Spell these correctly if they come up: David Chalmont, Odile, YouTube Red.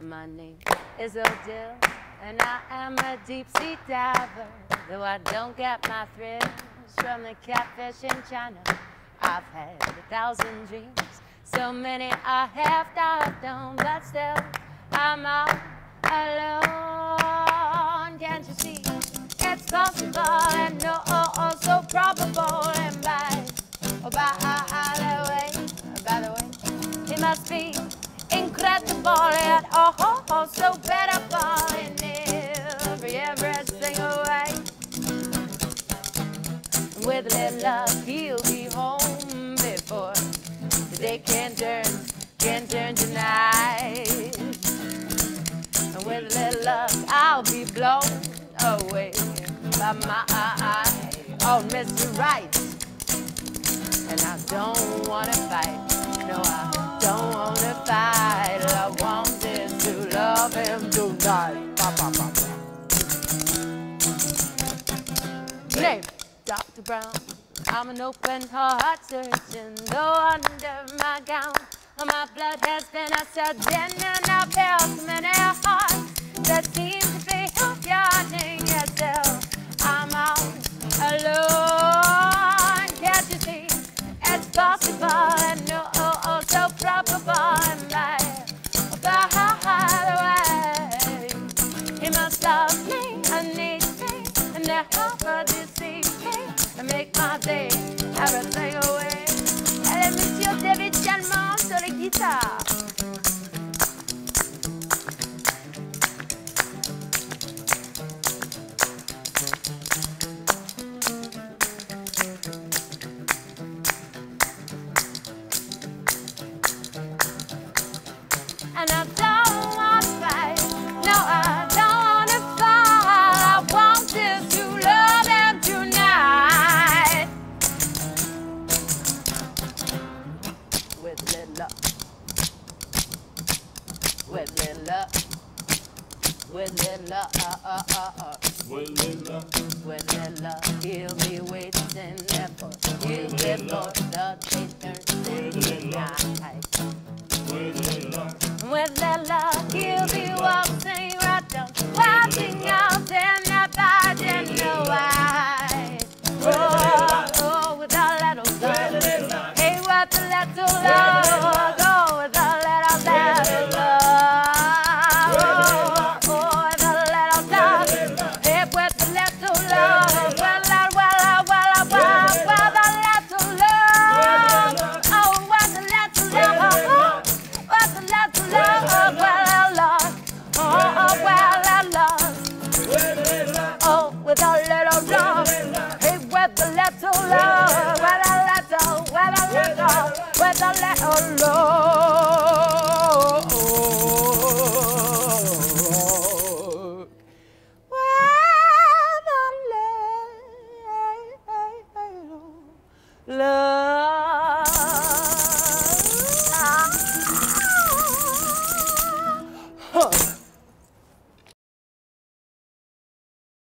My name is Odile, and I am a deep-sea diver. Though I don't get my thrills from the catfish in China, I've had 1,000 dreams. So many I have dived on, but still I'm all alone. Can't you see? It's possible and no, so probable. And by the way, it must be incredible and so beautiful in every single way. With a little luck, he'll be home before the day can turn to night. And with a little luck, I'll be blown away by my own Mr. Right. And I don't wanna fight. No, I don't wanna fight. All I want is to love him tonight. Ba, ba, ba, ba. Name, Dr. Brown. I'm an open heart surgeon. Though under my gown, my blood has been a surgeon, and I've held so many hearts that seem to be yearning. Yes, still, I'm all alone. Can't you see? It's possible and no, so probable. And by the way, he must love me and need me and never deceive me and make my day everything away. And Monsieur David Chalmont sur les guitares. And I don't want to fight. No, I don't want to fight. I want this to love him tonight. With little love, he'll be waiting there for you before the day turns into night. With a love, he'll be walking right down, walking out in the bad and the white. Oh, with a little love, hey, with a little love, oh, with a little love, oh, with a little love, hey, with a little love, well, a little love, oh, with a little love. Love.